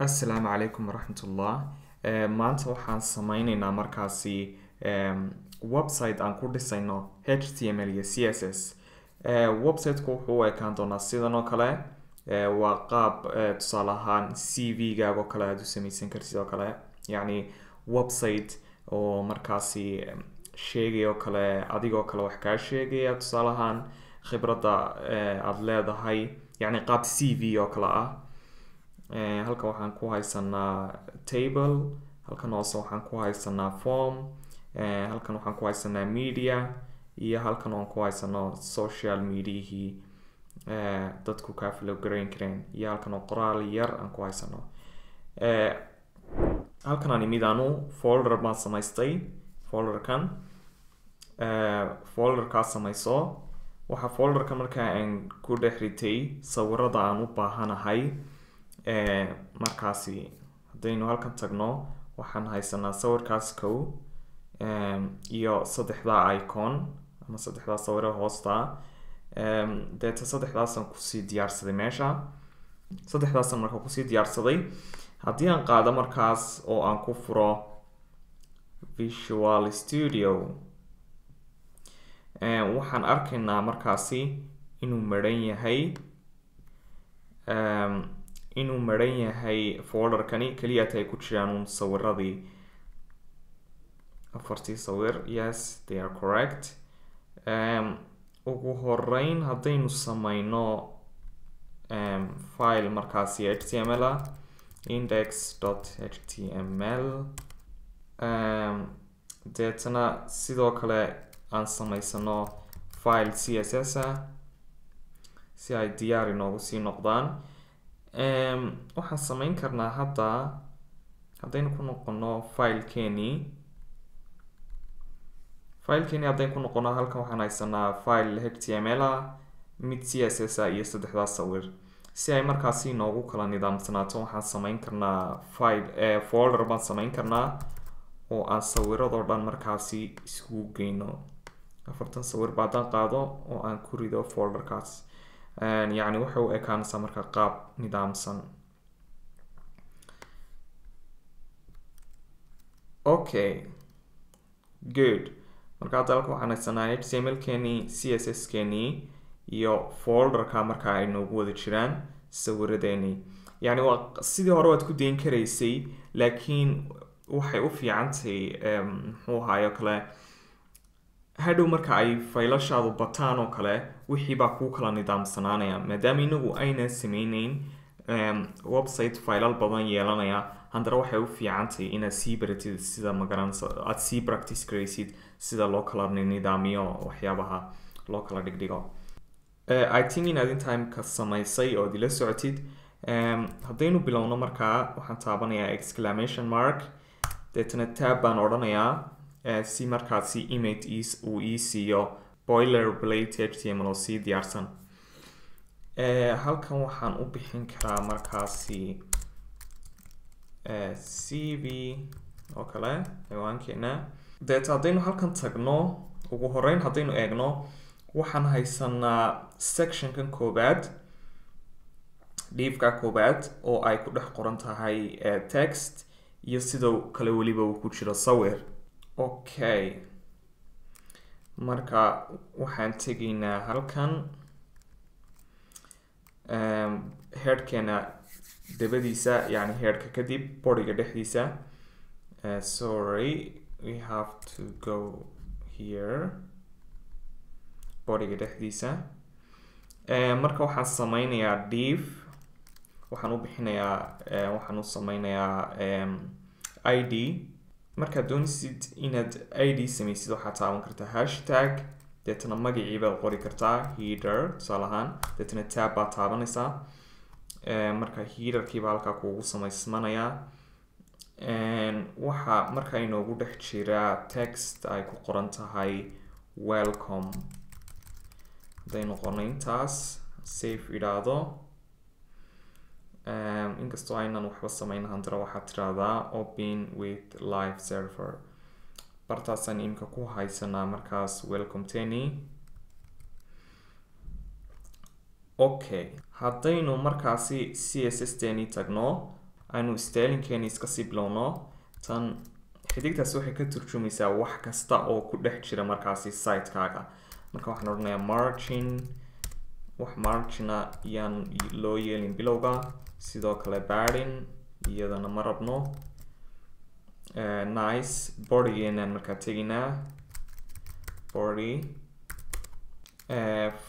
Assalamu alaikum wa rahmatullah. Maanta waxaan sameynaynaa markaasi website aan ku dhisayno HTML iyo CSS. Website-ku wuxuu ekaan doonaa sidan oo kale, waa qaab tusaale ahaan CV-gaaga oo kale aad u samaysan kartid oo kale, yani website oo markaasi sheegaya oo kale adigoo kale wax ka sheegaya tusaale ahaan khibradda aad leedahay, yani qaab CV oo kale ah. Halka waxaan ku haysanaa table, halkan hoose waxaan ku haysanaa form, halkan waxaan ku haysanaa media, iyo halkan waxaan ku haysanaa social media dadku ka flowgrain kareen, iyo halkan oo qoraal yar aan ku haysanaa. Halkan aan imidanu folder baan samaystay, folderkan folderka samayso. Waxa folderka markaa aan ku dhex ritay sawirada aan u baahanahay. Markaasi hadaynu halkan tagno waxaan haysanaa sawirkaas kow iyo saddexda icon ama saddexda sawir hoosta deeta saddexdaasan kusii diyaarsaday meesha saddexdaasan markaa kusii diyaarsaday haddii aan qaado markaas oo aan ku furo Visual Studio waxaan arkaynaa markaasi inuu maran yahay inuu maran yahay folderkani kaliya ay ku jiraan sawiradii afartii sawir. Yes, they are correct. Ugu horeyn haddaynu samayno file markaasi html ah index.html deetana sidoo kale aan samaysano file css ah si ay diyaar inoogu sii noqdaan. Waxaan samayn karnaa haddaynu ku noqono file keni haddaynu ku noqono halkan waxaan haysanaa file html ah mid css ah iyo saddexda sawir si ay markaasi noogu kala nidaamsanaato. Waxaan samayn karnaa folder baan samayn karnaa oo aan sawiradoo dhan markaasi isku geyno. afartan sawir baadaan qaado oo aan ku rido folderkaas. يعني وحو اكان سامر كقاب نظام سن. Okay, good. مركات لكو عن السنة HTML كني CSS كني يو folder كامر كأنه بود شران صور ديني. يعني وقصدي هروت كودين كريسي لكن وحي في عنتي هو هاي كله. هادو marka ay faylashaadu bataan oo kale wixii baa ku kala nidaamsanaanaya maadaama inagu ayna sameeyeen website faylal badan yeelanaya handar waxay u fiicantay inaad sii baratid sida magaranaysa aad sii practice karaysid sida loo kala nidaamiyo waxyaabaha loo kala dhigdhigo. I think inaad intaan ka samaysay oo dila socotid. Haddaynu bilowno markaa waxaan taabanayaa exclamation mark deetana tab baan odhanayaa si markaasi image is u isiyo boilerplate html si diyaarsan. Halkan waxaan u bixin karaa markaasi CV oo kale ciwaankeena. Deeta haddaynu halkan tagno ugu horeyn haddaynu eegno waxaan haysanaa sectionkan koobaad dhiibka koobaad oo ay ku dhex qoran tahay text iyo sidoo kale weliba uu ku jiro sawir. Okay, marka waxaan tegaynaa halkan headkeena dabadiisa yani headka kadib bodyga dhexdiisa. Sorry, we have to go here bodyga dhexdiisa. Marka waxaan samaynayaa div waxaan u bixinayaa waxaan u samaynayaa ID. marka doonsid inaad ID samaysid waxaad taaban kartaa hashtag deetana magaciiba qori kartaa header tusaale ahaan deetana tab baad taabanaysaa. Marka headerkiiba halkaa kuugu samaysmanayaa waxa marka inoogu dhex jiraa text ay ku qoran tahay welcome. haddaynu qorno intaas save idhaahdo inkastoo aynan waxba samayn handara waxaad tiraahdaa open with live server. bartaasaan imka ku haysanaa markaas welcome teni. Okay, haddaynu markaasi CSS teni tagno aanu sterlingkeenis ka sii bilowno tan xidigtaas waxay ka turjumaysaa wax kasta oo ku dhex jira markaasi site-kaaga marka waxaan oranayaa margin wax margina yaan loo yeelin bilowga sidoo kale padding iyadana ma rabno nice body yaan marka teginaa body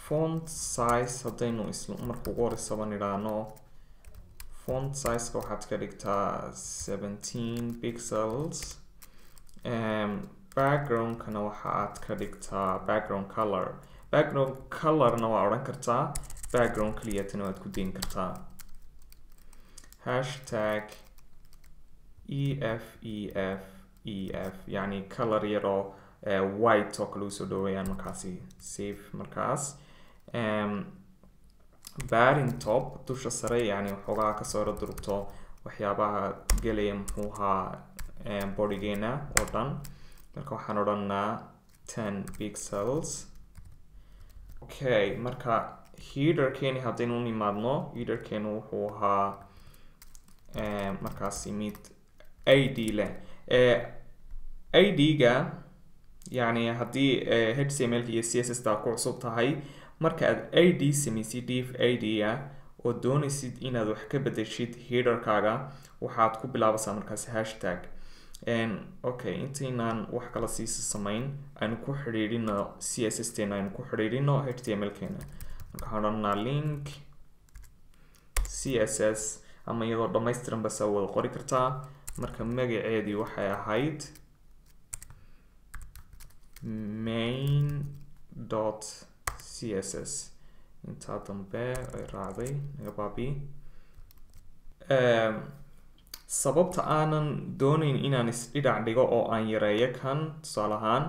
font size haddaynu isla marka ugu horeysa niraano font size waxaad ka dhigtaa 17 pixels background kana waxaad ka dhigtaa background color na waa oran kartaa background clear tan waad ku deyn kartaa #EFEFEF yani color yaro white talk luso do yan markaasi save markaas barin top dusha sare yani waxoogaa ka soo durugto waxyaabaha galay muxuuha bodygeena oo dhan marka waxaan oranaa 10 pixels okay marka headerkeeni haddaynu u nimaadno headerkeenu wuxuu ahaa markaasi mid id leh id-ga yani haddii HTML iyo CSS ta ku cusub tahay marka aad id sameysid div id-ga oo doonaysid inaad wax ka bedeshid headerkaaga waxaad ku bilaabaysaa markaasi hashtag okay intaynaan wax kala siisa samayn aynu ku xiriirino CSS teena aynu ku xiriirino HTML keena marka oranaa link CSS ama iyadoo dhamaystiran basa wada qori kartaa marka magaceedii waxay ahayd main.css inta dambe ay raacday naga baabi sababta aanan doonayn inaan isdhinac dhigo oo aan yareeyo kan tusaale ahaan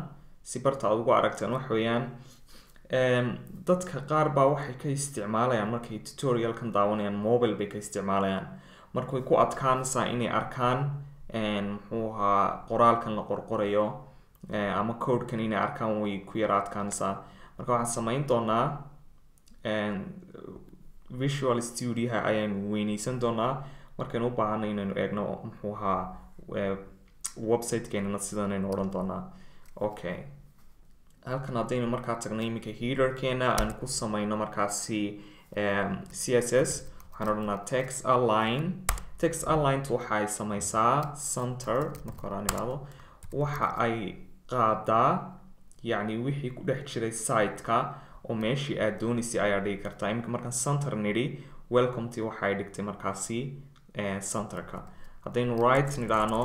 si barta aad ugu aragteen wax weeyaan dadka qaar baa waxay ka isticmaalayaan markay tutorialkan daawanayaan mobile bay ka isticmaalayaan markay ku adkaanaysaa inay arkaan muxuu ahaa qoraalkan la qorqorayo ama codekan inay arkaan way ku yara adkaanaysaa marka waxaan samayn doonaa Visual Studio ha ayaan weynaysan doonaa markaan u baahanay inaan eegno muxuu ahaa website-keena sidan aynu oran doonaa okay halkan haddaynu markaa tagnay iminka header-keena aan ku samayno markaasi CSS waxaan oranaa text align waxay samaysaa center marka horaan ilaado waxa ay qaadaa yani wixii ku dhex jiray site-ka oo meeshii aad doonaysay ayaa dhigi kartaa iminka markaan center nidhi welcome ti waxay dhigtay markaasi center-ka haddaynu right nidhaano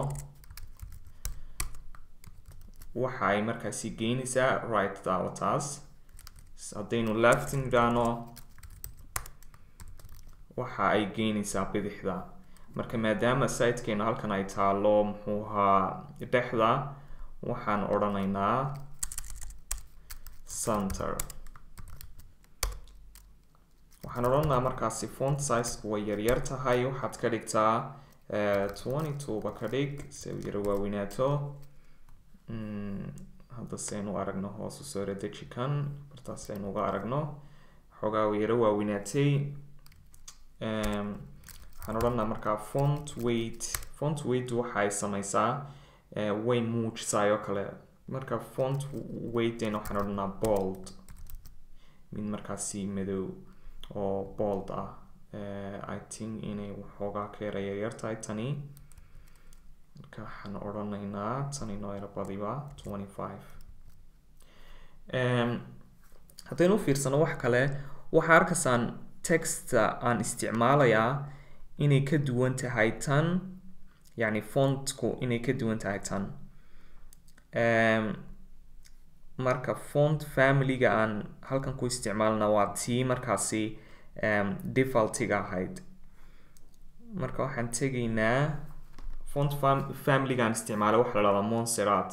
waxa ay markaasi geynaysaa right daawataas haddaynu left nidhaano waxa ay geynaysaa bidixda marka maadaama site-keena halkan ay taalo muxuu ahaa dhexda waxaan oranaynaa center waxaan oranaa markaasi font size way yaryar tahay waxaad ka dhigtaa 22 ba ka dhig si uu yara waaweynaato hadda saynu aragno hoos u soo redeji kan bartaas saynu uga aragno xoogaa uu yara waaweynaatay waxaan oranaa markaa font weight waxay samaysaa way muujisaa oo kale marka font weight een waxaan oranaa bold mid markaasi madow oo bold ah I think inay waxoogaa ka yarayartahay tani marka waxaan oranaynaa tani noo yarabadiba 25 haddaynu fiirsano wax kale waxaa arkaysaan texta aan isticmaalayaa inay ka duwan tahay tan yani fontku inay ka duwan tahay tan marka font family-ga aan halkan ku isticmaalna waa tii markaasi default-iga ahayd marka waxaan tegaynaa font family-ga aan isticmaalo waxa la yiraahdaa Montserrat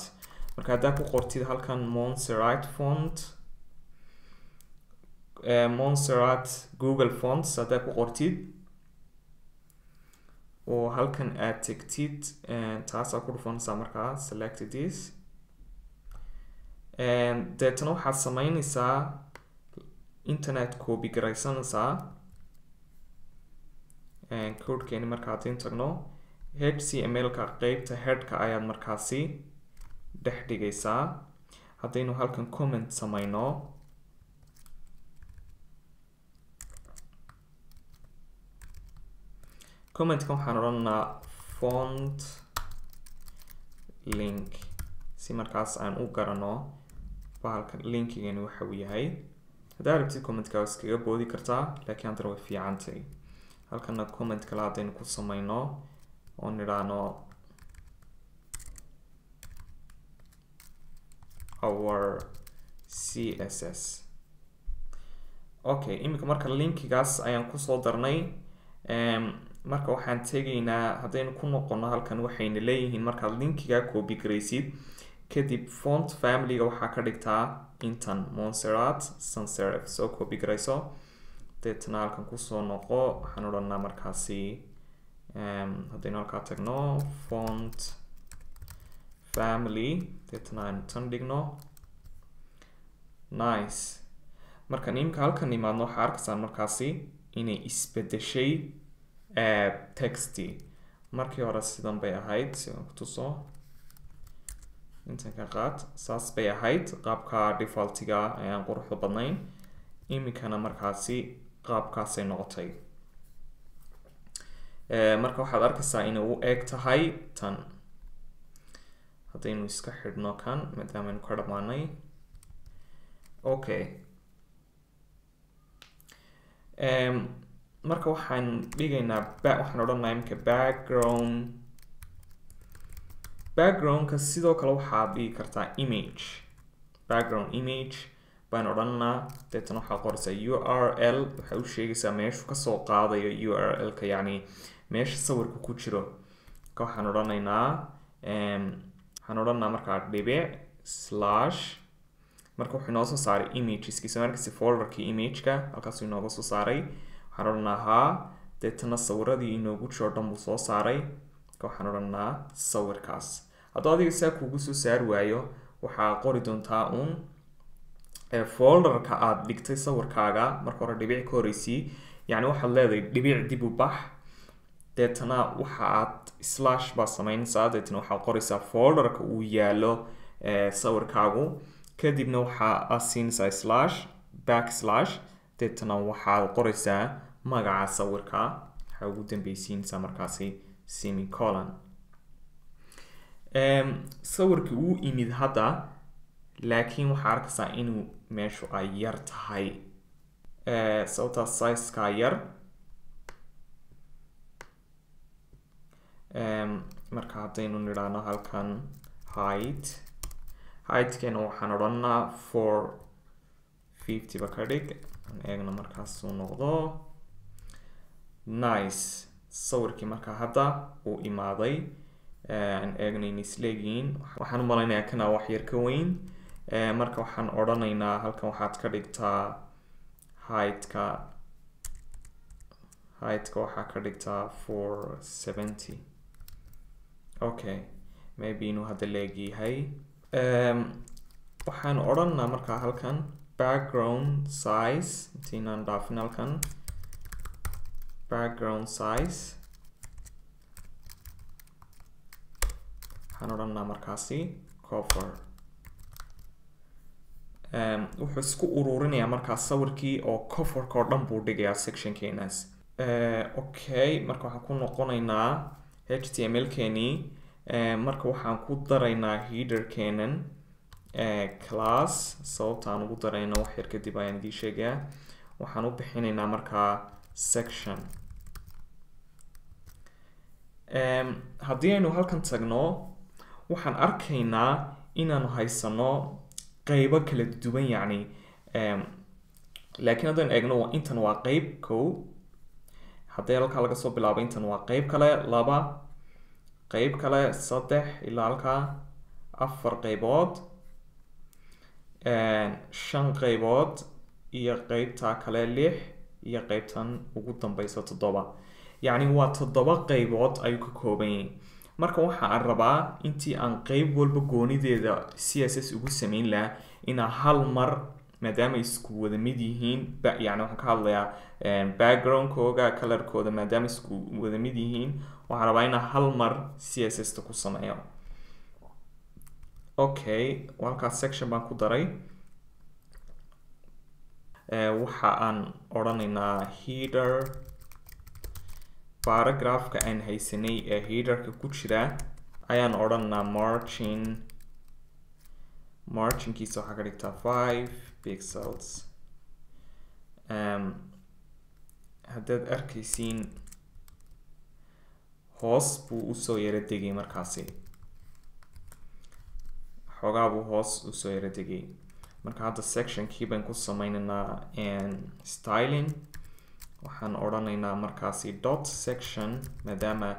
marka haddaa ku qortid halkan Montserrat font Montserrat Google fonts haddaa ku qortid oo halkan aad tegtid taas ku dhufanaysaa markaa select this deetana waxaad samaynaysaa internet copy garaysanaysaa codekeeni markaa haddaynu tagno HTML-ka qaybta headka ayaad markaasi dhex dhigaysaa. Haddaynu halkan comment samayno, comment-ka waxaan oranaa font link si markaas aan u garano bahalkan linkigani waxa uu yahay. Hadaa rabtid comment-ka iskaga boodi kartaa, laakiin antar way fiicantay. Halkan comment-ka laadaynu ku samayno oo niraano our CSS. Okay, imika marka linkigaas ayaan ku soo darnay. Marka waxaan tegaynaa haddaynu ku noqono halkan waxayna leeyihiin marka linkiga copy garaysid kadib font family-ga waxa ka dhigtaa intan Montserrat sans serif so copy garayso deetna halkan ku soo noqo. Waxaan oranaa markaasi haddaynu halka tagno font family deetna intan dhigno. Nice. Marka nimka halkan imaadno waxa arkaysaa markaasi inay isbedeshay texti. Markii hore sidan bay ahayd, sidaan ku tuso. Inta ka qaad saas bay ahayd qaabka defaultiga ayaan quruxda badnayn. Imikana markaasi qaabkaas ay noqotay. Marka waxaad arkaysaa inay u eeg tahay tan. Haddaynu iska xidhno kan maadaama aynu ka dhamaanay. Okay. Marka waxaan dhigaynaa waxaan odhanaa imka background-ka sidoo kale waxaad dhigi kartaa background image baan odhanaa. Deetana waxaa qoraysaa URL waxay u sheegaysaa meeshu kasoo qaadayo URL-ka yani meesha sawirku ku jiro. Marka waxaan odhanaa markaa dhibe slash marka wuxuu inoo soo saaray imageskiisa markaasi folderkii image-ka halkaasuu inooga soo saaray. Waxaan odhanaa deetana sawiradii inoogu jiro dhan buu soo saaray. Waxaan odhanaa sawirkaas. Hadduu adiga saa kuugu soo saari waayo waxaa qori doontaa uun folderka aad dhigtay sawirkaaga. Marka hore dhibic ka horeysii yani waxaad leedahay dhibic dib u bax deetana waxa aad slash baa samaynaysaa deetana waxaa qoraysaa folderka uu yaalo sawirkaagu kadibna waxaa aad siinaysaa slash backslash deetana waxaad qoraysaa magaca sawirka waxa ugu dambaysiinaysaa markaasi semicolon. Sawirka uu imid hadda laakiin waxaa arkaysaa inuu meeshu ay yar tahay sababtaa size-ka yar marka haddaynu nidhaano halkan height-keena waxaan odhanaa 450 ba ka dhig eegna markaas uu noqdo. Nice. Sawirkii marka hadda uu imaaday aan eegnayna isleegiin waxaan u malaynayaa kana wax yar ka weyn. Marka waxaan odhanaynaa halkan waxaad ka dhigtaa height-ka waxaa ka dhigtaa 470. Okay, maybe inuu hadda leegyahay. Waxaan odhanaa markaa halkan background size intiinaan dhaafin halkan background size waxaan odhanaa markaasi cover wuxuu isku uruurinayaa markaas sawirkii oo coverka oo dhan buu dhigayaa sectionkeenaas. Okay, marka waxaan ku noqonaynaa HTML-keenii marka waxaan ku daraynaa header-keenan class sababtaan ugu darayna wax yar kadib ayaan idiin sheegayaa. Waxaan u bixinaynaa markaa section. Haddii aynu halkan tagno waxaan arkaynaa inaanu haysano qaybo kala duwan yani laakiin haddaan eegno intan waa qayb kow. Haddii halkaa laga soo bilaabo intan waa qayb kale laba qayb kale saddex ilaa halkaa afar qaybood shan qaybood iyo qaybta kale lix iyo qaybtan ugu dambaysa toddoba yani waa toddoba qaybood ayuu ka kooban yahay. Marka waxaan rabaa intii aan qayb walba goonideeda CSS ugu sameyn lahaa inaan hal mar maadaama isku wada mid yihiin yani waxaan ka hadlayaa background kooga color kooda maadaama isku wada mid yihiin waxaan rabaa in hal mar CSS ta ku sameeyo okay walka section baan ku daray waxaan oranaynaa header paragraph ka aan haysanay header ka ku jira ayaan oranaynaa margin kiisa waxaa ka dhigtaa 5 pixels haddaad arkaysiin hoos buu usoo yara degay markaasi xoogaa buu hoos usoo yara degay marka hadda section kii baan ku sameynaynaa styling waxaan oranaynaa markaasi dot section maadaama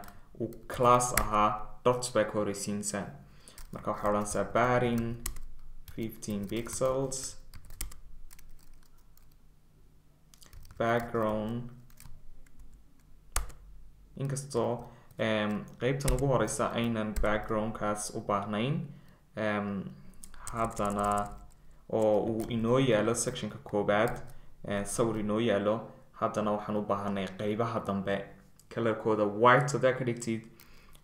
uu class ahaa dots baa ka horeysiinsa marka waxaa oranaysaa padding 15 pixels background inkastoo qaybtan ugu horeysa aynan backgroundkaas u baahnayn haddana oo uu inoo yaalo sectionka koobaad sawir inoo yaalo haddana waxaan u baahanay qaybaha dambe colorkooda white hadaa ka dhigtid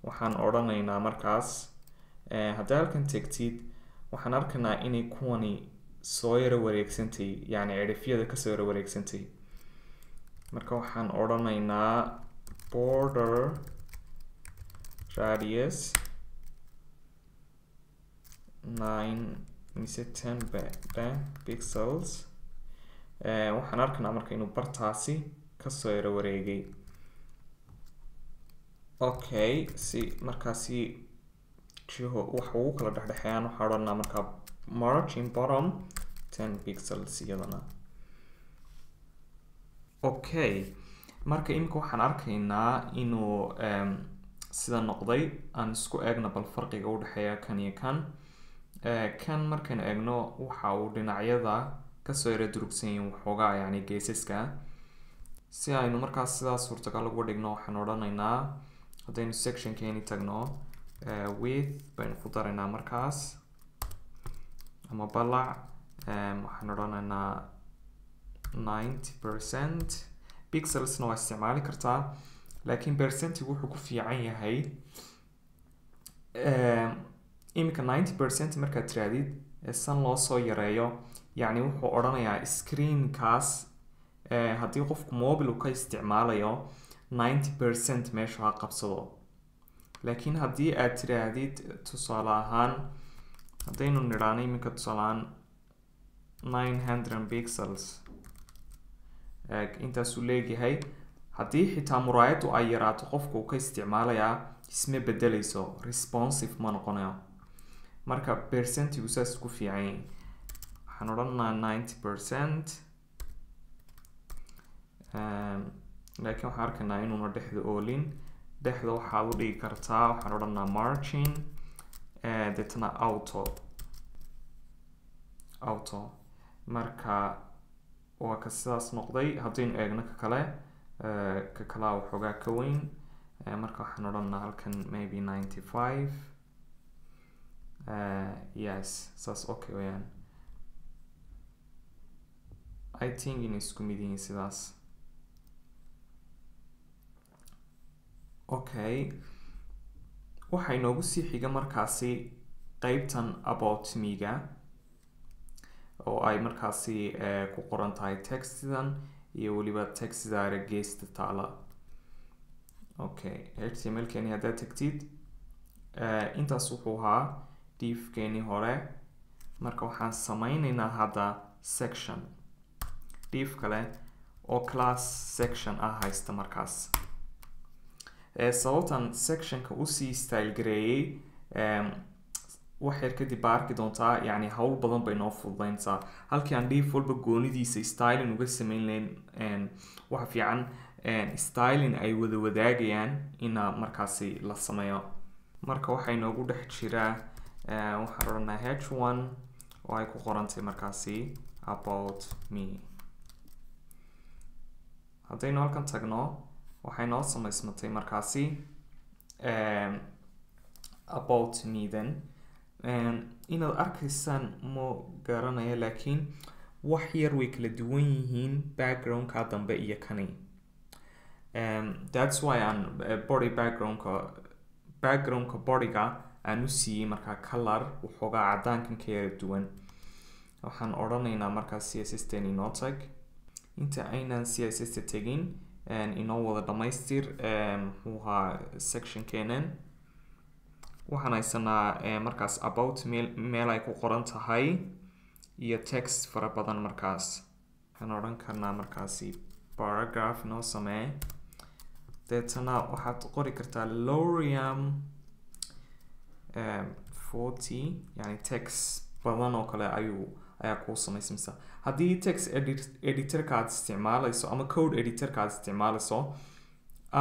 waxaan oranaynaa markaas haddaa halkan tegtid waxaan arkaynaa inay kuwani soo yara wareegsantay yani cirifyada ka soo yara wareegsantay marka waxaan oranaynaa border radius 9 mise 10 pixels waxaan arkaynaa marka inuu bartaasi ka soo yara wareegay okay si markaasi jiho waxa uu kala dhaxdhaxayaan waxa oranaa marka margin bottom 10 pixels iyadana okay marka imka waxaan arkaynaa inuu sida noqday aan isku eegna bal farqiga u dhaxeeya kan iyo kan kan markaan eegno waxa uu dhinacyada ka soo yara durugsan yahay waxoogaa yani geesaska si aynu markaas sidaas suurtagal uga dhigno waxaan oranaynaa haddaynu section keeni tagno width baan ku daraynaa markaas ama balac waxaan oranaynaa 90% pixelsna waa isticmaali kartaa laakiin percentigu wuxuu ku fiican yahay imika 90% markaad tiraadid san loo soo yareeyo yani wuxuu oranayaa screenkaas haddii qofku mobile ka isticmaalayo 90% meesha ha qabsado laakiin haddii aad tiraadid tusaale ahaan haddaynu niraano iminka tusaale ahaan 900 pixels intaasuu leeyahay haddii xitaa muraayaddu ay yaraato qofka uu ka isticmaalayaa isma bedelayso responsive ma noqonayo marka percentigu saas ku fiican yahay waxaan odhanaynaa 90% laakiin waxaan arkaynaa inuuna dhexda oolin dhexda waxaad u dhigi kartaa waxaan odhanaa margin deetna auto marka waa ka sidaas noqday haddaynu eegno ka kale ka kalaa waxoogaa ka weyn marka waxaan odhanaa halkan maybe 95 yes saas okay weyaan I think inay isku mid yihiin sidaas okay waxay noogu sii xiga markaasi qaybtan about me-ga oo ay markaasi ku qoran tahay textidan iyo waliba textidaara geesta taala okay html keeni haddaad tagtid intaas wuxuu ahaa div keeni hore marka waxaan samaynaynaa hadda section div kale oo class section ah haysta markaas sababtan sectionka usii style gareeyay wax yar kadib baa arki doontaa yani hawl badan bay noo fududaynaysaa halkii aan div walba goonidiisa styling uga samayn lahayn waxa fiican styling ay wada wadaagayaan ina markaasi la sameeyo marka waxay noogu dhex jiraa waxaan oranaa h1 oo ay ku qorantay markaasi about me haddaynu halkan tagno waxay noo samaysmatay markaasi about me then inaad arkaysaan ma garanaya laakiin wax yar way kala duwan yihiin backgroundka dambe iyo kani. That's why aan body backgroundka bodyga aanu siiyey marka color wuxuuga cadaankan ka yar duwan. Waxaan oranaynaa marka CSS-tan inoo tag. Inta aynaan CSS-ta tagin inoo wada dhamaystir wuxuu section keenan. Waxaan aysanaa markaas about meel ay ku qoran tahay iyo text fara badan markaas. Waxaan oran karnaa markaasi paragraph inoo samee. Deetana waxaad qori kartaa Loriam 40 yani text badan oo kale ayaa ku samaysamsa. Haddii text editor-ka aad isticmaalayso ama code editor-ka aad isticmaalayso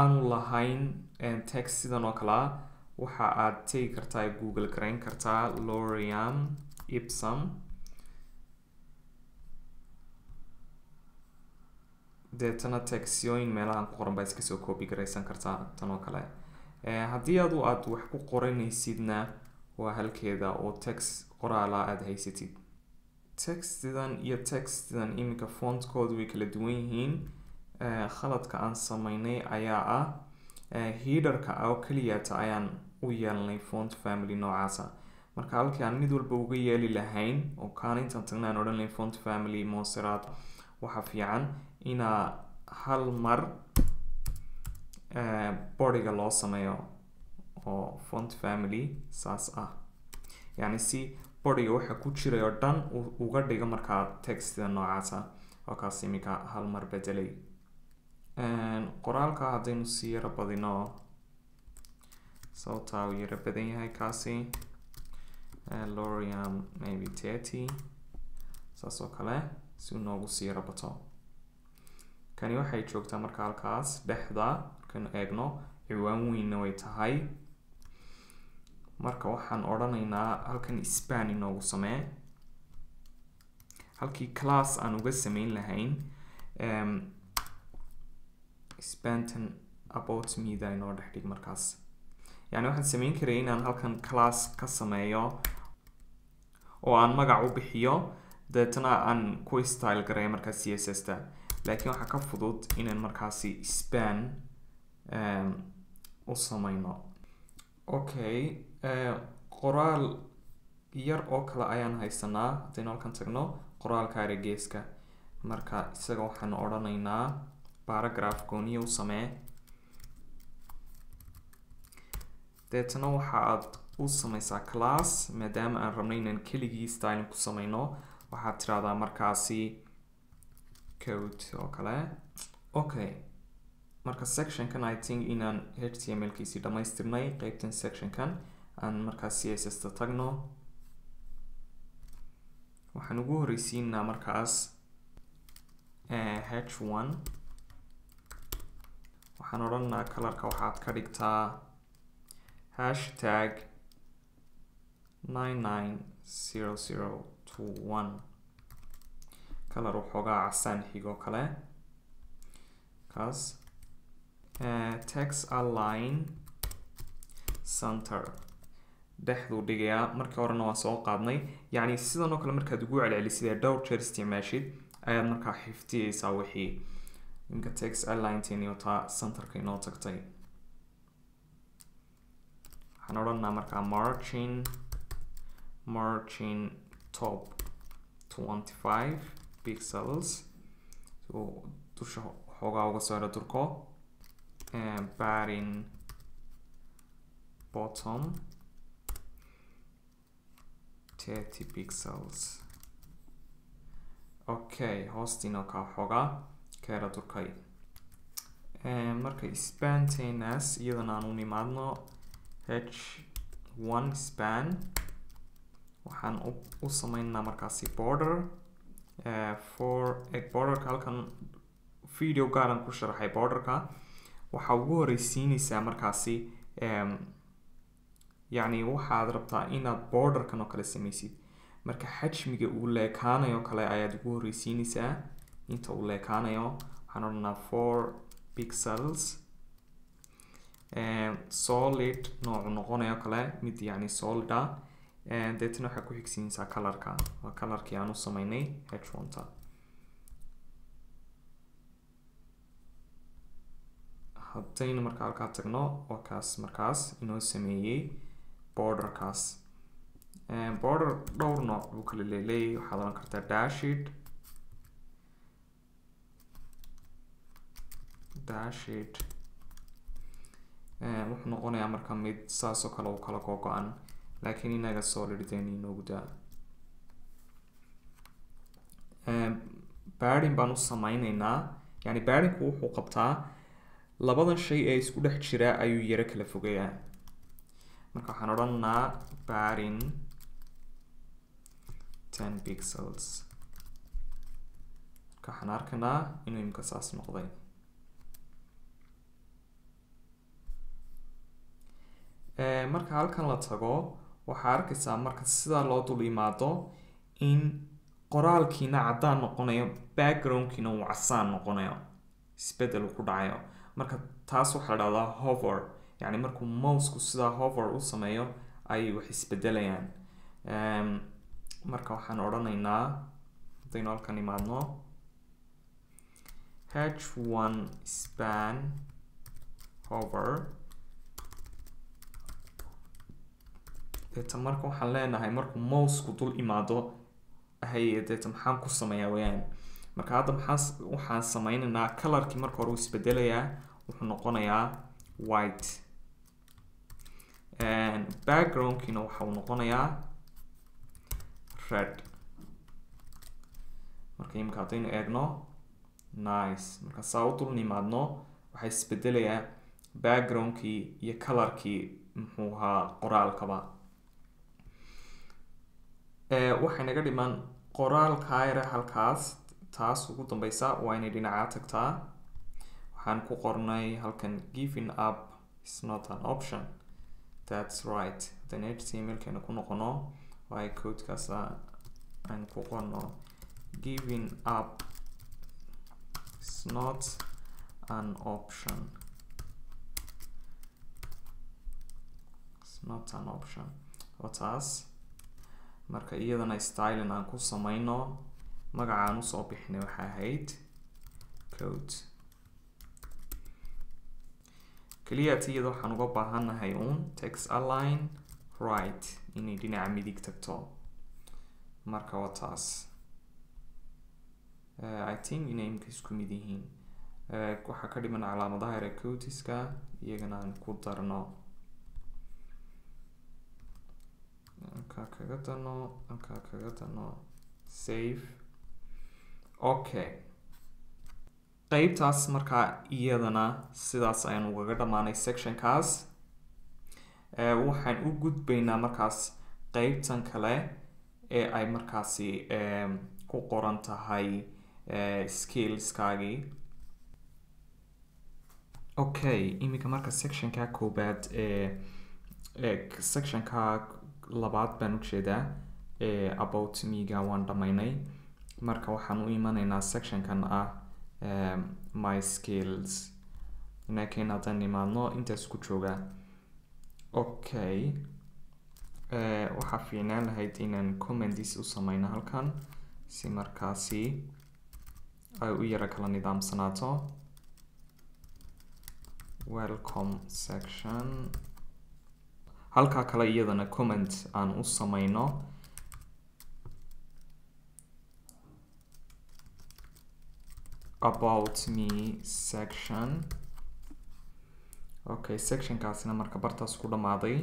aanu lahayn text sidan oo kale waxa aad tagi kartaa Google Grain kartaa Loriam Ipsum deetana textioin meelahan ku qoran baa iska soo copy garaysan kartaa tan oo kale. Haddii aad wax ku qoranaysidna waa halkeeda oo text qoraala aad haysatid. Textidan iyo textidan iminka font code way kala duwan yihiin. Khaladka aan samaynay ayaa ah header-ka oo kaliya ta ayaan u yeelanay font family noocaasa. Marka halkii aan mid walba uga yeeli lahayn oo kaan intaan tagnaan odhanay font family Montserrat waxa fiican ina hal mar body-ga loo sameeyo oo font family saas ah. Yani si body-ga waxa ku jiray oo dhan uga dhiga marka text-da noocaasa oo kaas iminka hal mar bedelay. Qoraalka haddaynu sii yara badino sababtaa uu yara badan yahay kaasi Loriam maybe 30 saasoo kale si uu noogu sii yara bato. Kani waxay joogtaa marka halkaas dhexda markaynu eegno ciwaan weynna way tahay. Marka waxaan odhanaynaa halkan span inoogu samee halkii class aan uga samayn lahayn. Spantan about me da inoo dhex dhig markaas. Yani waxaan samayn karay inaan halkan class ka sameeyo oo aan magac u bixiyo deetana aan ku style garay markaas CSS-ta. Laakiin waxa ka fudud inaan markaasi span u samayno. Okay, qoraal yar oo kale ayaan haysanaa haddaynu halkan tagno qoraalka ereygeeska. Marka isaga waxaan odhanaynaa paragraph gooniyo u samee. Deetana waxa aad u samaysaa class maadaama aan rabnay inaan keligii styling ku samayno. Waxaad tiraahdaa markaasi code oo kale. Okay, marka section-kan I think inaan HTML-kiisii dhamaystirnay qaybtan section-kan aan markaas CSS-ta tagno. Waxaan ugu horeysiinaa markaas h1. Waxaan odhanaa color-ka waxaad ka dhigtaa hashtag 990021 color wuxuuga casaan xigo kale kaas text align center dhexdu dhigayaa. Marka horena waan soo qaadnay yani sidan oo kale markaad ugu celcelisid dhowr jeer isticmaashid ayaad markaa xifdiyeysaa wixii. Inka text align-teeni wataa center-ka inoo tagtay. Waxaan odhanaa markaa margin top 25 pixels so dusha xoogaa uga soo helo durko barring bottom 30 pixels. Okay, hoostiinoo kaa xoogaa ka helo durkay. Marka span-teenaas iyadan aan u nimaadno h1 span waxaan u samaynaa markaasi border for egg border-ka halkan video gaaran ku sharaxay border-ka waxa ugu horeysiinaysaa markaasi yani waxaad rabtaa inaad border-kan oo kale samaysid. Marka xajmiga uu leekaanayo kale ayaad ugu horeysiinaysaa inta uu leekaanayo. Waxaan odhanaa 4 pixels solid noocu noqonayo kale mid yani solid ah and detna haku hixin sa kalarka kalarki anu somainei hexronta hatain markar ka tagno wakas markas ino semeye border kas and border doorno bukalelei hadan karta dash it wuxuu noqonayaa marka mid saas oo kale oo kala go'an laakiin inaga soo leedayni noqda padding baan u samaynaynaa yani padding wuxuu qabtaa labadan shay ee isku dhex jira ayuu yara kala fogeeyaan marka waxaan oranaa padding 10 pixels ka xanaarkana inuu imka saas noqday marka halkan la tago waxa arkaysaa marka sida loo dul imaado in qoraalkiina cadaan noqonayo backgroundkiina uu casaan noqonayo isbedel ku dhacayo marka taas waxa la dhahdaa hover yani markuu mouse-ku sida hover u sameeyo ay wax isbedelayaan marka waxaan oranaynaa dayno halkan imaadno h1 span hover data marka waxaan leenahay marka mouse ku dul imaado ay data maxaan ku sameeyaa weeyaan marka hadda waxaan sameynaynaa colorki marka hore uu isbedelayaa wuxuu noqonayaa white and backgroundkina waxa uu noqonayaa red marka imka hadaynu eegno nice marka saa u dul imaadno waxa isbedelayaa backgroundki iyo colorki muxuu ahaa qoraalkaba waxay naga dhiman qoraalka ayra halkaas taas ugu dambaysa waa inay dhinaca tagtaa waxaan ku qornay halkan giving up is not an option that's right the next email kan ku noqono waa code kaas aan ku qorno giving up is not an option it's not an option what else marka iyadana style aan ku sameeyno magacaan u soo bixinay waxa ahayd code kaliyatii waxaan uga baahanahay un text align right inay dhinaca midig tagto marka waa taas I think inay imka isku mid yihiin waxa ka dhiman calaamadaha ee codeiska iyagana aan ku darno Kakagata no, save. Okay. Qaybtaas marka iyadana sidaas ayaan uga dhamaanay sectionkaas. Waxaan u gudbaynaa markaas qaybtan kale ee ay markaasi ku qoran tahay skillskaagi. Okay, imika marka sectionka koobaad sectionka labaad baan u jeedaa about miga waan dhamaynay marka waxaan u imanaynaa sectionkan ah my skills inakeena tan imaano intaas ku jooga okay waxa fiinaan lahayd inaan comments u samayno halkan si markaasi ay u yara kala nidaamsanaato welcome section halka kala iyadana comment aan u samayno about me section okay section kaasina marka bartaas ku dhamaaday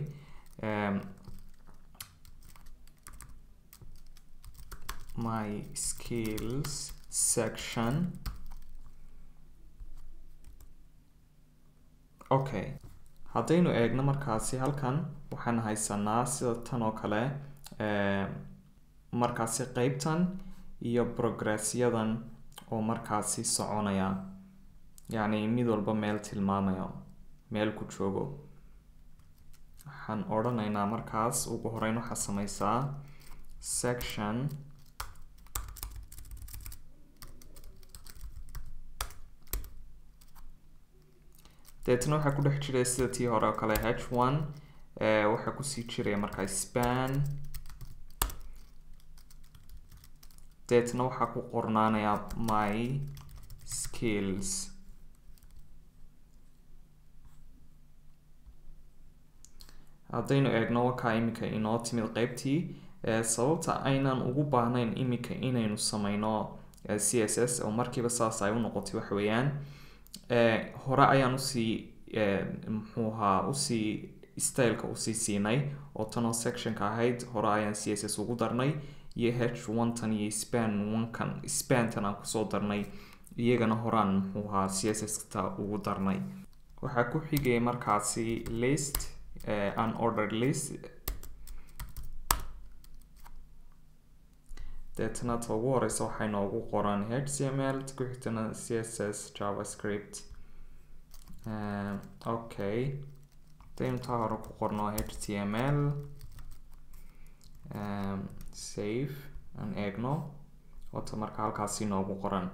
my skills section okay haddaynu eegno markaasi halkan waxaan haysanaa sida tan oo kale markaasi qaybtan iyo progressiyadan oo markaasi soconaya yani mid walba meel tilmaamayo meel ku joogo waxaan oranaynaa markaas ugu horeyn waxa samaysaa section deetna waxa ku dhex jiray sida tii hore oo kale h1 waxa ku sii jiray marka span Deetna waxaa ku qornaanayaa my skills. Haddaynu eegno wakaa imika inoo timid qaybtii sababta aynaan ugu baahnayn imika inaynu samayno CSS oo markiiba saas ay u noqotay wax weeyaan hore ayaan usii style-ka usii siinay oo tan section-ka ahayd hore ayaan CSS ugu darnay iyo h1 tan iyo span 1 kan span tan aan kusoo darnay iyagana horaan CSS-ta ugu darnay waxaa ku xigay markaasi list unordered list deetna ta ugu horeysa waxay noogu qoran HTML ku xigtana CSS JavaScript okay then ta hore ku qorno HTML save and eegno wata marka halkaasi noogu qoran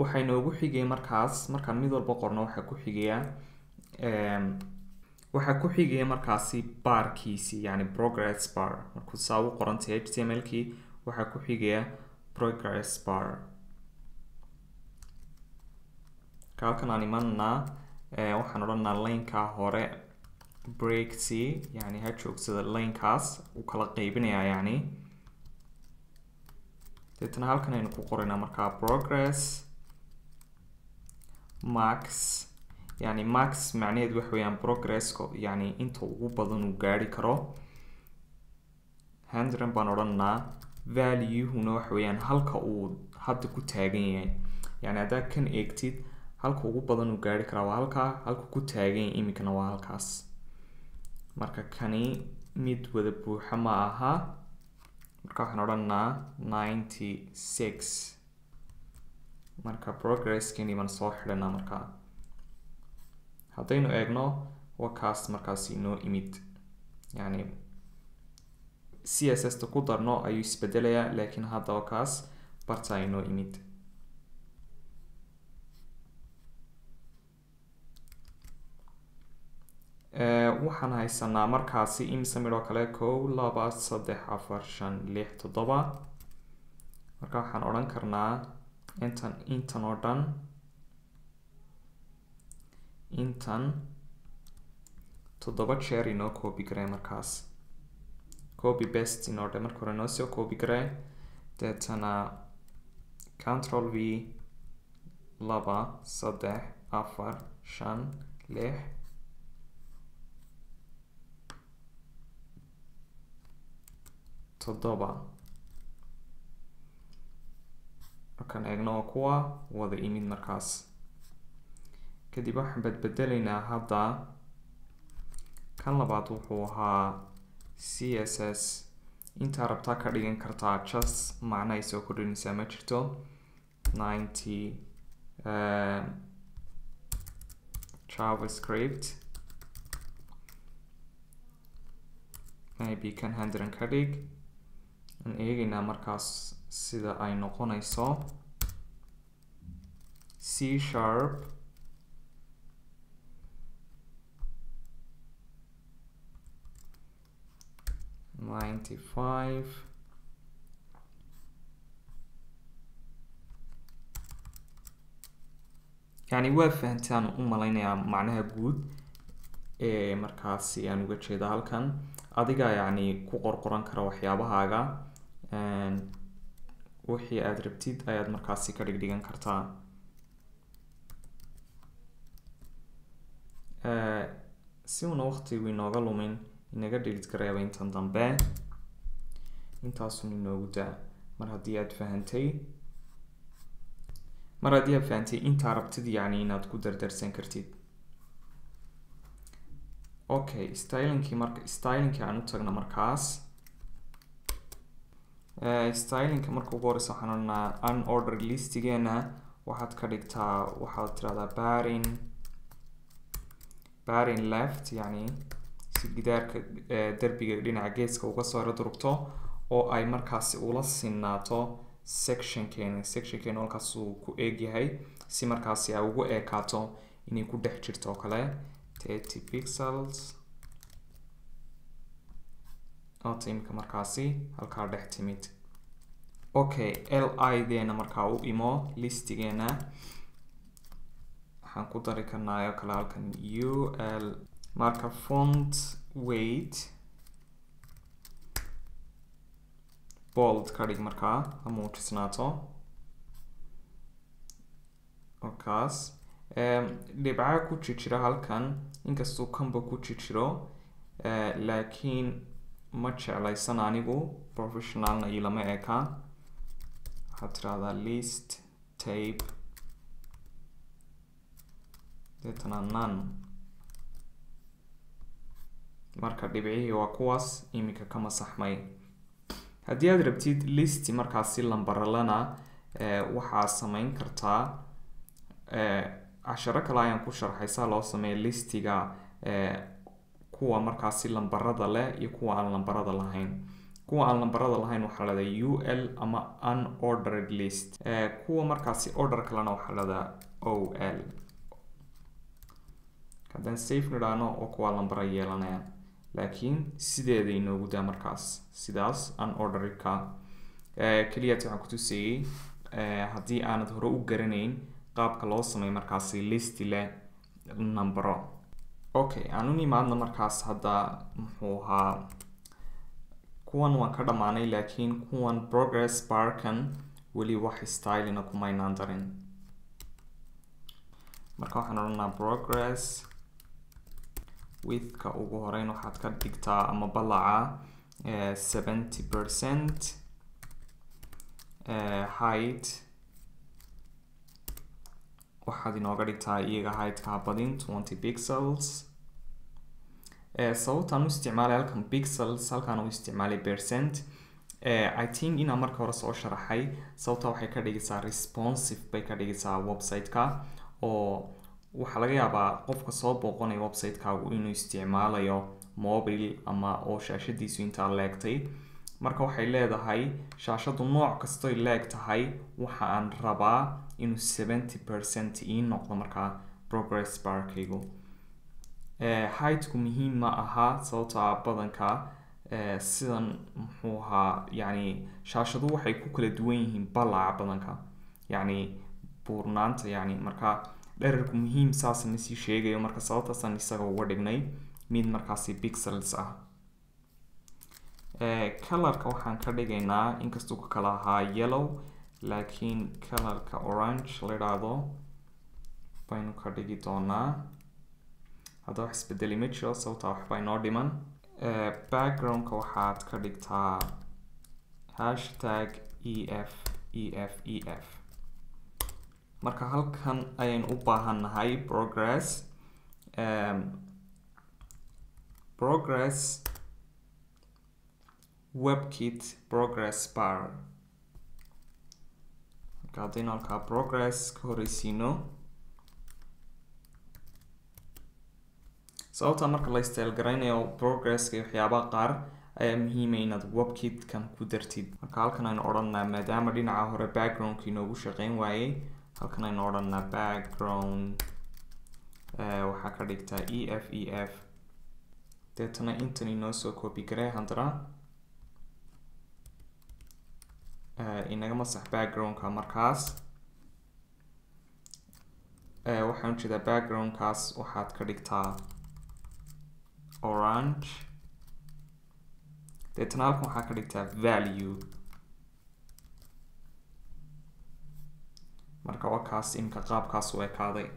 waxay noogu xigay markaas markaan mid walba qorno waxa ku xigaya waxa ku xigay markaasi barkiisi yani progress bar markuu saaw qorantay HTML ki waxa ku xigaya progress bar kalkan imanna waxaan oranaa lineka hore break c yani hajoogsada linekaas u kala qaybinaya yani deetna halkan aynu ku qoraynaa marka progress max يعني max معناه وحويان progress يعني انتو وبضنو قاري كرو هندرن بانورنا value هنا وحويان هالكا او هاد كو تاغين يعني هذا كان اكتيد هالكا وبضنو قاري كرو هالكا كو تاغين اميكنا وهالكاس مركا كاني ميد وذبو حما اها مركا هنورنا 96 مركا progress كان يمان صوح لنا مركا haddaynu eegno wakaas markaasi noo imid yani CSS ta ku darno ayuu isbedelayaa laakiin hadda wakaas barta ay noo imid waxaan haysanaa markaasi imisa midoo kale 1 2 3 4 5 6 7 marka waxaan oran karnaa intan oo dhan intan toddoba jeer inoo copy garay markaas copy paste in order marka hore inoo soo copy garay deetana control v 2 3 4 5 6 toddoba markaan eegno kuwa wada imid markaas kadib waxaan bedelaynaa hadda kan labaad wuxuu ahaa CSS inta rabtaa ka dhigan kartaa just macna ay soo kordhinaysaa ma jirto 90 JavaScript maybe kan handran ka dhig aan eegaynaa markaas sida ay noqonayso C# يعني وفهمت أنا أملاينيا معناها جود مركزي يعني وجهي ده هالكن أديجا يعني كقر قرن كروحيا بهاجا وحي أدربتيد أياد مركزي كريك ديجان كرتا سونا وقتي ويناغلو من inaga delete gareeyo intan dambe intaas uu noqda mar hadii aad fahantay inta rabtid yani inaad ku dardarsan kartid okay styling ki aanu tagna markaas styling marka ugu horeysa waxaan oranaa unordered listigeena waxaad ka dhigtaa waxaad tiraahdaa padding left yani gidaarka darbiga dhinaca geeska uga soo rarugto oo ay markaasi ula sinaato section-keena halkaas uu ku eegyahay si markaasi ay ugu eekaato inay ku dhex jirto oo kale 30 pixels oo timka markaasi halka dhex timid Okay, li deena markaa u imo listigeena waxaan ku dari karnaa kala halkan ul marka font weight bold ka dhig markaa amuujisnaato okaas dhibca ku jira halkan inkastoo kanba ku jiro laakiin ma jeclaysan anigu professionalna ilama eka hatrada list tape detana nan marka dhibci waa kuwaas imika kama saxmay haddii aad rabtid list markaasi lambaralana waxa sameyn kartaa ashara kale ayaan ku sharxaysaa loo sameeyo listiga kuwa markaasi lambarada leh iyo kuwa aan lambarada lahayn kuwa aan lambarada lahayn waxa la leeyahay ul ama unordered list kuwa markaasi order kalena waxa la leeyahay ol kadan save nirano oo kuwa lambara yeelanayaan laakiin sideeda inoogu daa markaas sidaas unordered ka kaliya waxaan ku tusay haddii aanad hore u garanayn qaabka loo sameeyo markaasi list leh nambaro okay anuni maadna markaas hadda muxuu ha kuwan waan ka dhamaanay laakiin kuwan progress barkan wali wax styleina kuma inaan darin marka waxaan oranaa progress with ka ugu horeyn waxaad ka dhigtaa ama balaca 70% height waxaad inooga dhigtaa iyaga height ka badin 20 pixels sababtaan u isticmaalay halkan pixels halkan u isticmaalay percent I think inaan marka hore soo sharaxay sababta waxay ka dhigaysaa responsive bay ka dhigaysaa website-ka oo waxa laga yaabaa qofka soo booqanay website-kaagu inuu isticmaalayo mobile ama oo shaashadiisu inta leegtay marka waxay leedahay shaashadu nooc kasto ay leegtahay waxa aan rabaa inuu 70% in noqdo marka progress bar-kaygu height-ku muhiim ma aha sababta badanka sidan muxuu ahaa yani shaashadu waxay ku kala duwan yihiin balaca badanka yani buurnaanta yani marka dhererku muhiim saas ma sii sheegayo marka sababtaas aan isaga uga dhignay mid markaasi pixels ah colorka waxaan ka dhigaynaa inkastoo ka kala ahaa yellow laakiin colorka orange la yiraahdo baynu ka dhigi doonaa hadda wax isbedeli ma jiro sababta waxba inoo dhiman backgroundka waxaad ka dhigtaa hashtag EFEFEF marka halkan ayaan u baahannahay progress webkit progress bar kadin alka progress korisino sababta marka la isticmaalayo progress waxyaabo qaar ay muhiim inaad webkit kan ku dartid marka halkan aan oranaa maadaama dhinaca hore background inoogu shaqeyn waayay halkan aan oranaa background waxa ka dhigtaa EFEF deetana intan inoo soo copy garay handara inaga masax background-ka markaas waxaan jida background-kaas waxaad ka dhigtaa orange deetana halkan waxaa ka dhigtaa value marka waa kaas imka qaabkaas u ekaaday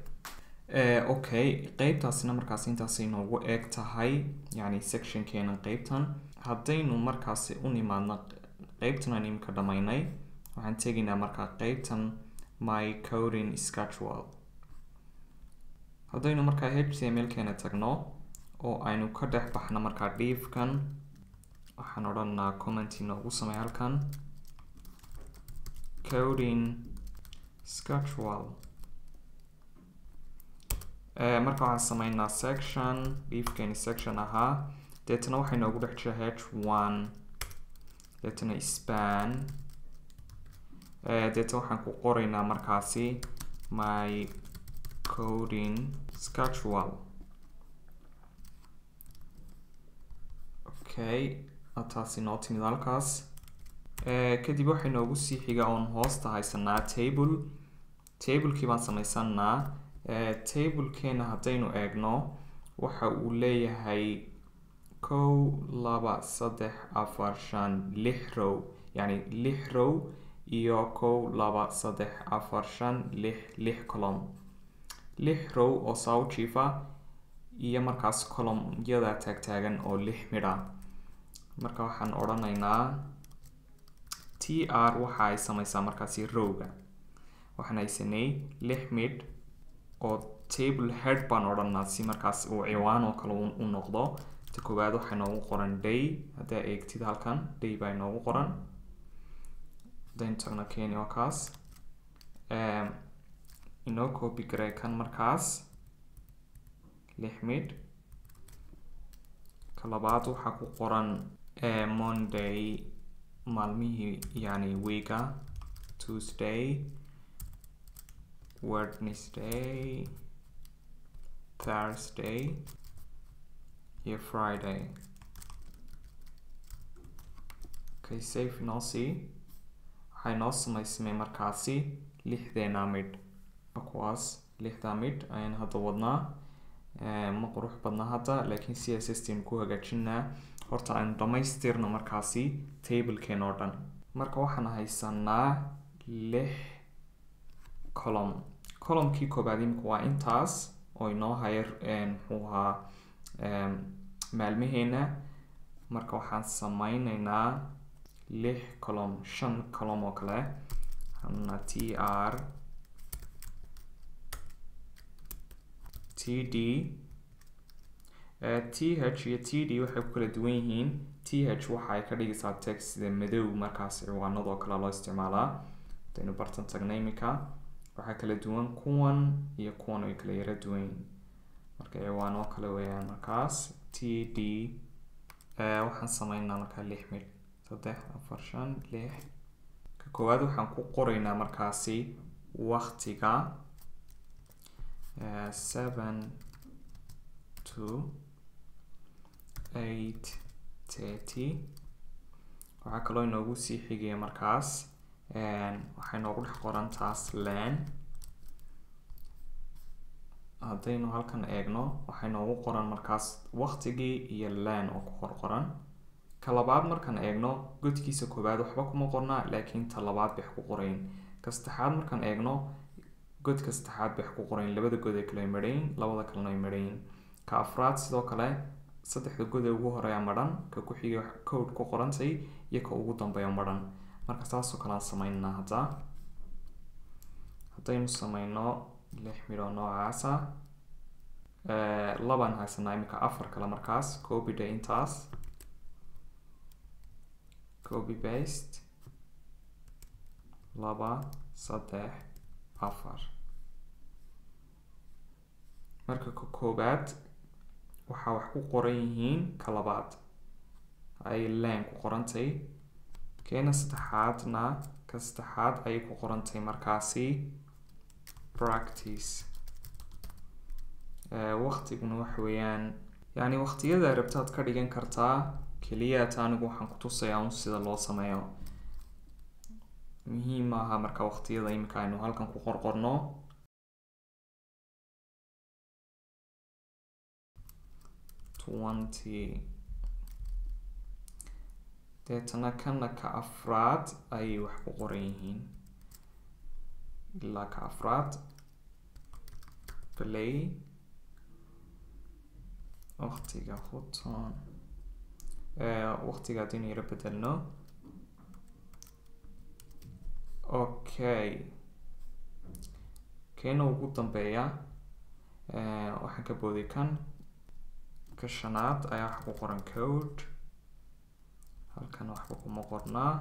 okay qaybtaasina markaas intaas inoogu eeg tahay yani section-keena qaybtan haddaynu markaasi u nimaadna qaybtan aan imka dhamaynay waxaan tegaynaa markaa qaybtan my coding schedule haddaynu markaa HTML-keena tagno oo aynu ka dhex baxno markaa div-kan waxaan odhanaa comment inoogu samey halkan coding schedule marka waxaan sameynaa section div-keeni section ahaa deetana waxay noogu dhex jira h1 deetana span deetana waxaan ku qoraynaa markaasi my coding schedule okay ataasi noo timid halkaas كدب وحي نوغو سيحيغا عون هوستا هايسانا table كيبان سميسانا table كينا هدينو اغنو وحا اولي هاي كو لابا صدح افرشان لحرو يعني لحرو ايو كو لابا صدح افرشان لح كولوم لحرو او ساو جيفا ايا مركاس كولوم يدا تاك تاغن او لحميرا مركا وحان اورانينا tr waxay samaysaa markaasi rowga waxaan haysanay 6 mid oo table head baan oranaa si markaas uu ciwaan oo kale uu noqdo ta koobaad waxaan ugu qoran day hada eegtid halkan day baan ugu qoran dentana keenay wakaas ino copy gray kan markaas 6 mid kalabaad waxa ku qoran monday Malmihi yani Wega Tuesday Wednesday Thursday here Friday Okay safe no see I know my markasi lihdamid Aquas lihdamid I had the wadna مقروح بدنا هذا لكن CSS team كوه جتشنا هرت عن دمايستيرنا مركزي table كنورن مركو حنا هيسنا لح column كي كبعدين كوا إنتاس أو إنه هير هو معلومة هنا مركو حنا سمينا لح column شن column وكله حنا tr td th iyo td waxay ku kala duwan yihiin th waxay ka dhigaysaa text sida madow markaas ciwaanadoo kale loo isticmaalaa daynu bartan tagnay imika waxaa kala duwan kuwan iyo kuwan ay kala yara duwan yihiin marka ciwaanoo kale weeyaan markaas td waxaan sameynaa markaa 6 mid 3 4 5 6 ka koowaad waxaan ku qoraynaa markaasi waqtiga 7 to 8:30 waxaa kaloo inoogu sii xigaya markaas waxay noogu dhex qoran taas len haddaynu halkan eegno waxay noogu qoran markaas waqtigii iyo len oo ku qorqoran ka labaad markan eegno godkiisa koobaad waxba kuma qornaa laakiin ta labaad bay ku qorayn ka saddexaad markan eegno god ka saddexaad bay ku qorayn labada god ee kala mareyn labada kala ay mareyn ka afraad sidoo kale saddexda god ee ugu horeeya maran ka ku xiga code ku qorantay iyo ka ugu dambeeya maran marka saas oo kala sameeynaa hadaynu sameeyno lix miro noocaasa laban haysana imika afar kala markaas copy day intaas copy paste laba saddex afar marka ku koobaad waxa wax ku qoran yihiin kalabaad ay leen ku qorantay keena saddexaadna ka saddexaad ay ku qorantay markaasi practice waqtiguna wax weeyaan yani waqtiyada rabtaad ka dhigan kartaa kaliya taanigu waxaan ku tusayaa sida loo sameeyo muhiim aha marka waqtiyada imka aynu halkan ku qorqorno deetana kana ka afraad ayay wax ku qoran yihiin ilaa ka afraad play waqtiga hoton waqtiga hadaynu yara bedelno okay keena ugu dambeeya waxaan ka booday kan ka shanaad ayaa wax ku qoran code halkan waxba kuma qornaa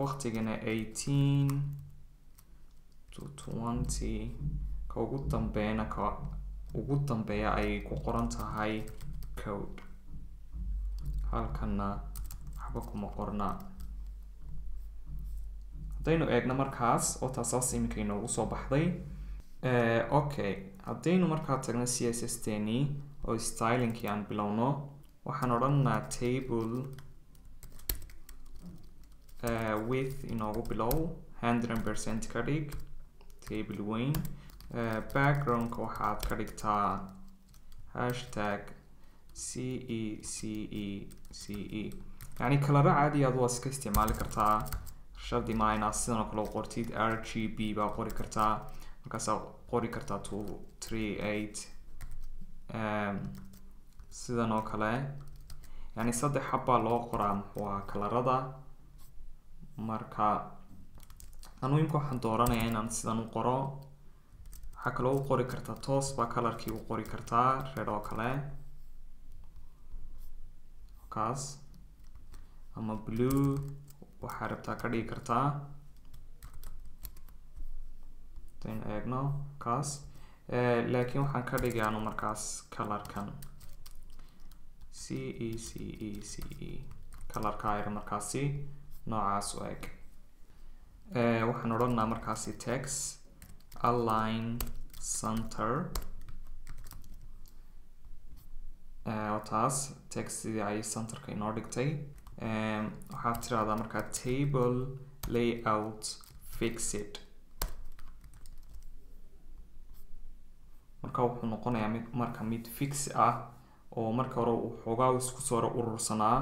waqtigana 18 to 20 ka ugu dambeeya ayay ku qoran tahay code halkanna waxba kuma qornaa haddaynu eegno markaas oo taasaas iminka inoogu soo baxday okay haddaynu markaa tagno CSS teeni oo styling-kii aan bilowno waxaan oranaa table with below 100% correct table win. Background ko had character hashtag CECECE يعني كلر عادي أدوس كاستعمال كرتا شردي معنا سنة كلو قرتيد RGB بقوري كرتا مكسا قوري كرتا 238 سنة كلا يعني صدق حبة لو قرام وكلر هذا مركا أنا يمكن حنطورنا يعني أنا سنة قرا حكلو قوري كرتا توس بكلر كي وقوري كرتا ردا كلا كاس اما بلو وحاربتا كدي كرتا تين اغنو كاس لكن وحان كدي غانو مركاس كلر كان CECECE كلر كاير مركاسي نوعاس واك وحان ورنا مركاسي تكس align center وطاس تكس دي اي center كي نوردكتي waxaad tiraahdaa markaa table layout fixed marka wuxuu noqonayaa mid fix ah oo marka hore uu xoogaa isku soo urursanaa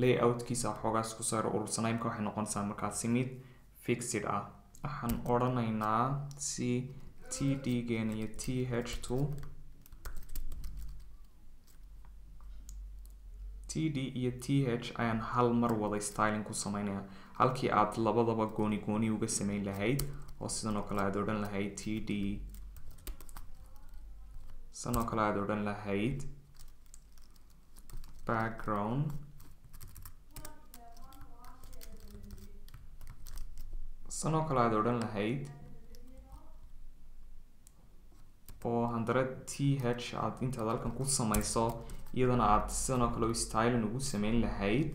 layoutkiisa xoogaa isku soo urursanaa imka waxay noqonaysaa markaa mid fixed ah waxaan oranaynaa si td gain iyo th2 td iyo th ayaan hal mar wada styling ku sameynaya halkii aad labadaba gooni uga sameyn lahayd oo sidan oo kale aad oran lahayd td sanoo kale aad oran lahayd background sanoo kale aad oran lahayd oo 100 th aad intaad halkan ku sameyso iyadana aad sidoo kale style ugu sameyn lahayd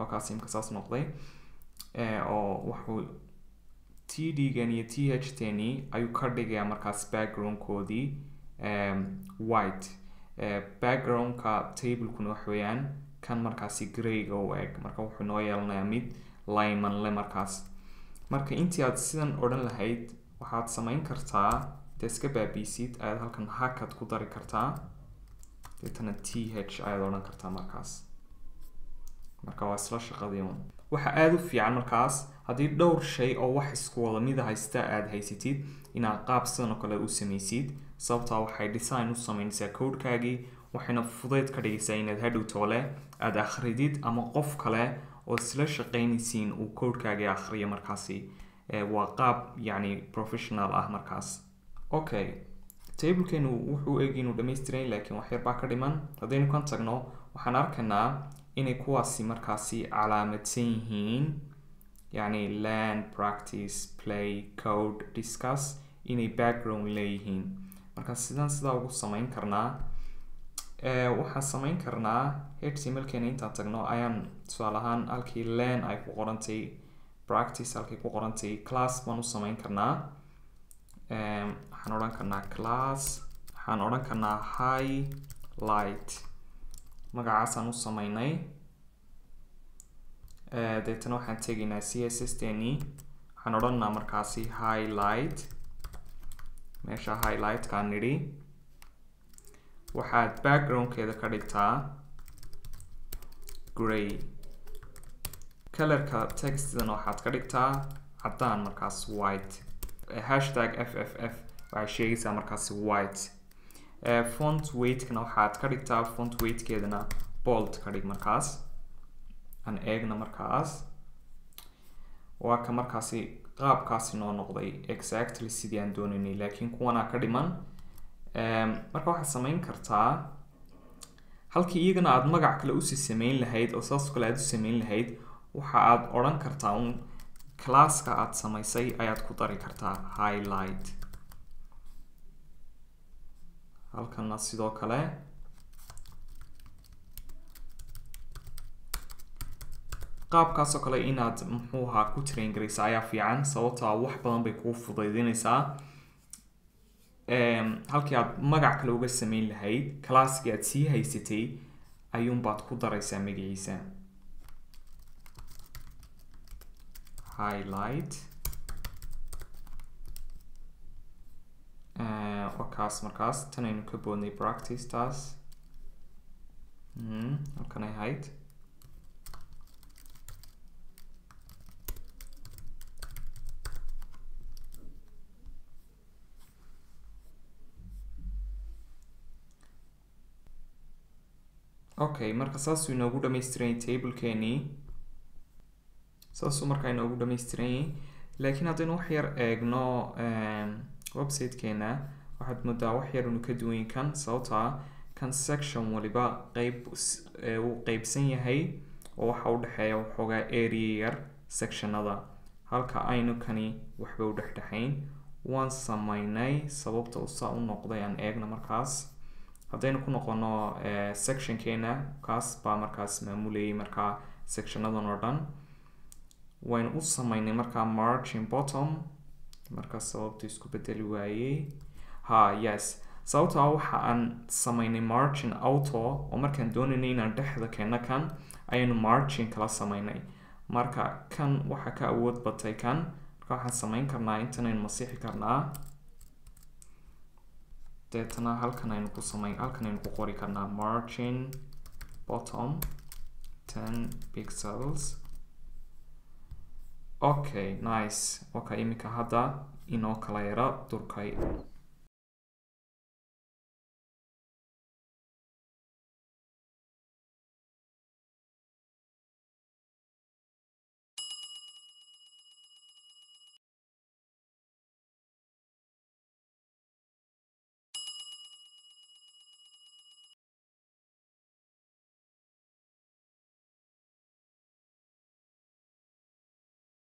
oo kaas imka saas noqday oo wuxuu td gani th tani ayuu ka dhigaya markaas background koodi white background ka table kuna wax weeyaan kan markaas grey oo eeg marka wuxuu noo yeelanayaa mid layman le markaas marka intii aad sidan oran lahayd waxaad sameyn kartaa iska baabisiid aad halkan hackad ku dari kartaa تتنا th aad oran kartaa markaas marka waa isla shaqadiiman waxa aad u fiican markaas hadii dhowr shay oo wax isku wada mid haysta aad haysatid ina qaabsan oo kale u sameeysid sababta waxay design u sameeysaa code-kaagi waxayna fudayd ka dhigaysaa inaad hadhow toole aad akhridid ama qof kale oo isla shaqaynaysiin uu code-kaagi akhriyo markaasi waa qaab yani professional ah markaas okay table kan wuxuu eegin u dhameystireen laakiin wax yar baa ka dhiman hadaynu kan tagno waxaan arkaynaa inay kuwaasi markaasi calaamadsan yihiin yani learn practice play code discuss inay background leeyihiin marka sidaa ugu samayn karnaa waxaan samayn karnaa HTML kan inta tagno ayaan tusaalahan halkii learn ay ku qorantay practice halkii ku qorantay class baan u samayn karnaa waxaan oran karnaa class waxaan oran karnaa highlight magacaasaan u sameynay deetana waxaan tegaynaa css tani waxaan oranaa markaasi highlight meesha highlight kaan nidhi waxaad backgroundkeeda ka dhigtaa grey colorka textidana waxaad ka dhigtaa caddaan markaas white hashtag FFF waxay sheegaysaa markaasi white font weight kana waxaad ka dhigtaa font weight keedana bold ka dhig markaas aan eegna markaas waa ka markaasi qaabkaasi noo noqday exactly sidii aan doonaynay laakiin kuwana ka dhiman marka waxaad samayn kartaa halkii iyagana aad magac kale u sameyn lahayd oo saas kale aad u sameyn lahayd waxa aad oran kartaa class ka aad samaysay ayaad ku dari kartaa highlight halkana sidoo kale qaabkaasoo kale inaad muxuuha ku train garaysa ayaa fiican sababta wax badan bay kuu fudaydinaysaa halkii aad magac kale uga sameyn lahayd classkii aad sii haysatay ayuun baad ku daraysaa magaciisa highlight وكاس مركاس تنين كبوني براكتيس تاس وكان هايت اوكي مركا ساسو نوغودا ميسترين تيبل كيني ساسو مركا نوغودا ميسترين لكن هادي نوحير اغنو ويب سايت كينا واحد مدة وحير نكدوين كان صوتا كان سكشن ولبا قيب وقيب سنية هاي وحاول حيا وحوغا اريير سكشن هذا هالكا اينو كاني وحبو دحدحين وان سمايناي سببتا وصاو نقضي عن اغنو مركاس هادين كنا قلنا section كينا كاس با مركز معمولي مركا section هذا نردن وين قصة مايني مركا margin bottom مركا سبب تيسكو بتلوي ها yes صوت أو حان سمايني margin auto ومركا دونني نردح ذا كينا كان أين margin كلا سمايني مركا كان وحكا أود بطي كان مركا حان سماين كرنا إنتنين مسيحي كرنا deetana halkanaynu ku samayn halkanaynu ku qori karnaa margin bottom 10 pixels okay nice okay imika hadda inoo kala yara durkay